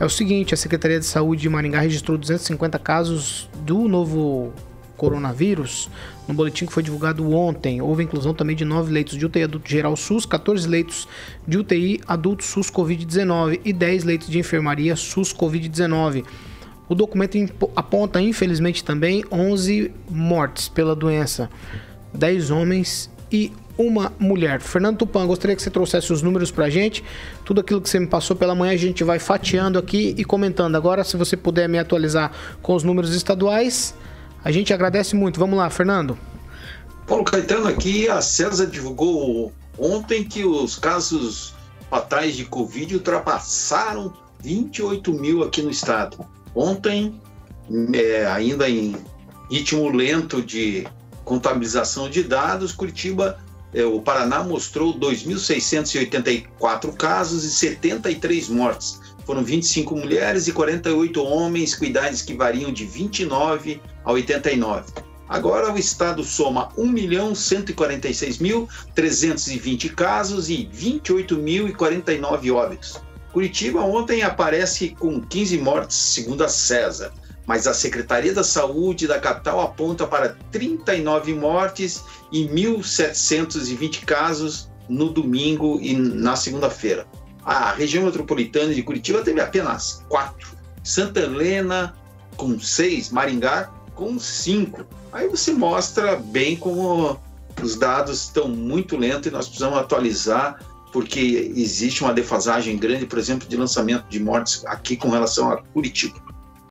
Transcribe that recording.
É o seguinte, a Secretaria de Saúde de Maringá registrou 250 casos do novo coronavírus. No boletim que foi divulgado ontem, houve a inclusão também de 9 leitos de UTI adulto geral SUS, 14 leitos de UTI adulto SUS Covid-19 e 10 leitos de enfermaria SUS Covid-19. O documento aponta, infelizmente, também 11 mortes pela doença, 10 homens e uma mulher. Fernando Tupan, gostaria que você trouxesse os números pra gente. Tudo aquilo que você me passou pela manhã a gente vai fatiando aqui e comentando. Agora, se você puder me atualizar com os números estaduais, a gente agradece muito. Vamos lá, Fernando. Paulo Caetano aqui. A César divulgou ontem que os casos fatais de Covid ultrapassaram 28 mil aqui no estado. Ontem, ainda em ritmo lento de contabilização de dados, Curitiba, o Paraná mostrou 2.684 casos e 73 mortes. Foram 25 mulheres e 48 homens, com idades que variam de 29 a 89. Agora o estado soma 1.146.320 casos e 28.049 óbitos. Curitiba ontem aparece com 15 mortes, segundo a César, mas a Secretaria da Saúde da capital aponta para 39 mortes e 1.720 casos no domingo e na segunda-feira. A região metropolitana de Curitiba teve apenas 4. Santa Helena com 6, Maringá com 5. Aí você mostra bem como os dados estão muito lentos e nós precisamos atualizar, porque existe uma defasagem grande, por exemplo, de lançamento de mortes aqui com relação a Curitiba.